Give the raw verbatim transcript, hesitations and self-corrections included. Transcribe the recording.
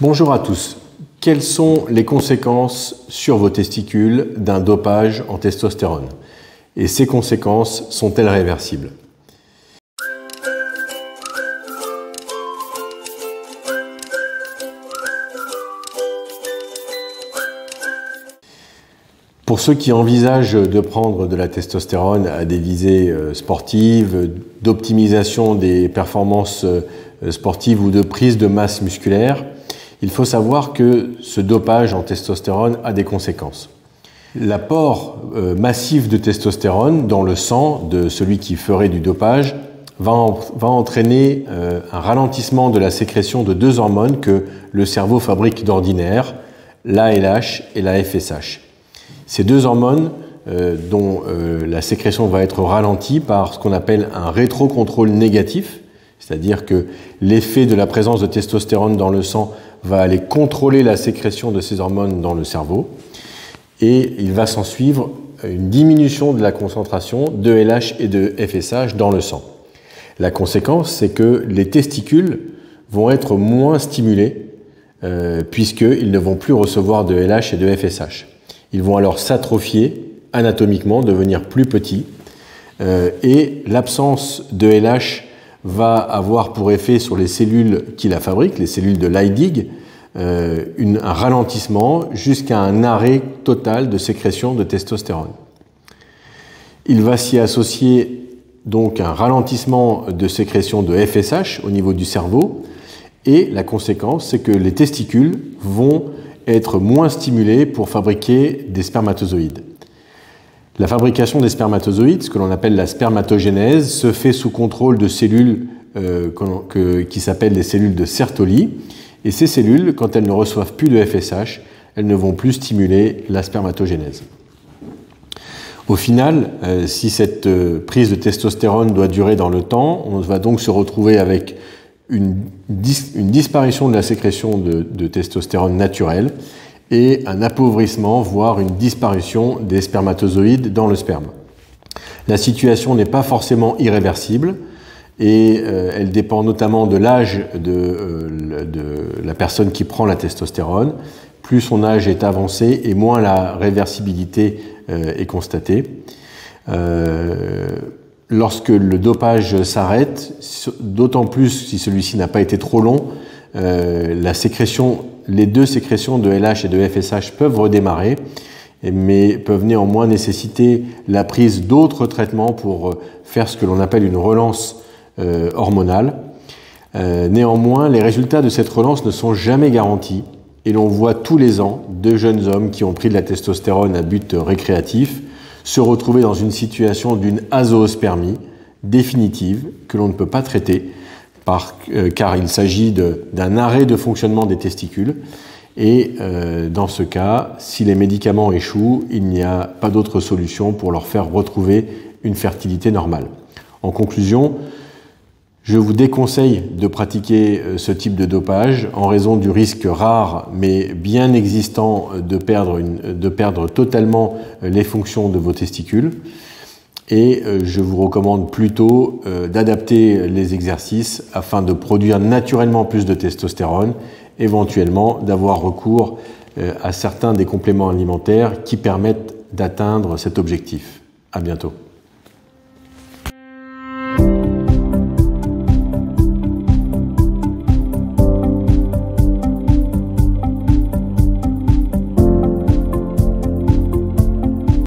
Bonjour à tous. Quelles sont les conséquences sur vos testicules d'un dopage en testostérone? Et ces conséquences sont-elles réversibles? Pour ceux qui envisagent de prendre de la testostérone à des visées sportives, d'optimisation des performances sportives ou de prise de masse musculaire, il faut savoir que ce dopage en testostérone a des conséquences. L'apport massif de testostérone dans le sang de celui qui ferait du dopage va entraîner un ralentissement de la sécrétion de deux hormones que le cerveau fabrique d'ordinaire, la L H et la F S H. Ces deux hormones dont la sécrétion va être ralentie par ce qu'on appelle un rétrocontrôle négatif, c'est-à-dire que l'effet de la présence de testostérone dans le sang va aller contrôler la sécrétion de ces hormones dans le cerveau, et il va s'en suivre une diminution de la concentration de L H et de F S H dans le sang. La conséquence, c'est que les testicules vont être moins stimulés euh, puisqu'ils ne vont plus recevoir de L H et de F S H. Ils vont alors s'atrophier anatomiquement, devenir plus petits, euh, et l'absence de L H va avoir pour effet sur les cellules qui la fabriquent, les cellules de Leydig, euh, une, un ralentissement jusqu'à un arrêt total de sécrétion de testostérone. Il va s'y associer donc un ralentissement de sécrétion de F S H au niveau du cerveau, et la conséquence, c'est que les testicules vont être moins stimulés pour fabriquer des spermatozoïdes. La fabrication des spermatozoïdes, ce que l'on appelle la spermatogénèse, se fait sous contrôle de cellules euh, que, qui s'appellent les cellules de Sertoli. Et ces cellules, quand elles ne reçoivent plus de F S H, elles ne vont plus stimuler la spermatogénèse. Au final, euh, si cette euh, prise de testostérone doit durer dans le temps, on va donc se retrouver avec une, dis une disparition de la sécrétion de, de testostérone naturelle, et un appauvrissement, voire une disparition des spermatozoïdes dans le sperme. La situation n'est pas forcément irréversible et euh, elle dépend notamment de l'âge de, euh, de la personne qui prend la testostérone. Plus son âge est avancé et moins la réversibilité euh, est constatée. Euh, lorsque le dopage s'arrête, d'autant plus si celui-ci n'a pas été trop long, euh, la sécrétion Les deux sécrétions de L H et de F S H peuvent redémarrer, mais peuvent néanmoins nécessiter la prise d'autres traitements pour faire ce que l'on appelle une relance euh, hormonale. Euh, néanmoins, les résultats de cette relance ne sont jamais garantis et l'on voit tous les ans de jeunes hommes qui ont pris de la testostérone à but récréatif se retrouver dans une situation d'une azoospermie définitive que l'on ne peut pas traiter, car il s'agit d'un arrêt de fonctionnement des testicules. Et euh, dans ce cas, si les médicaments échouent, il n'y a pas d'autre solution pour leur faire retrouver une fertilité normale. En conclusion, je vous déconseille de pratiquer ce type de dopage en raison du risque rare mais bien existant de perdre, une, de perdre totalement les fonctions de vos testicules. Et je vous recommande plutôt d'adapter les exercices afin de produire naturellement plus de testostérone, éventuellement d'avoir recours à certains des compléments alimentaires qui permettent d'atteindre cet objectif. À bientôt.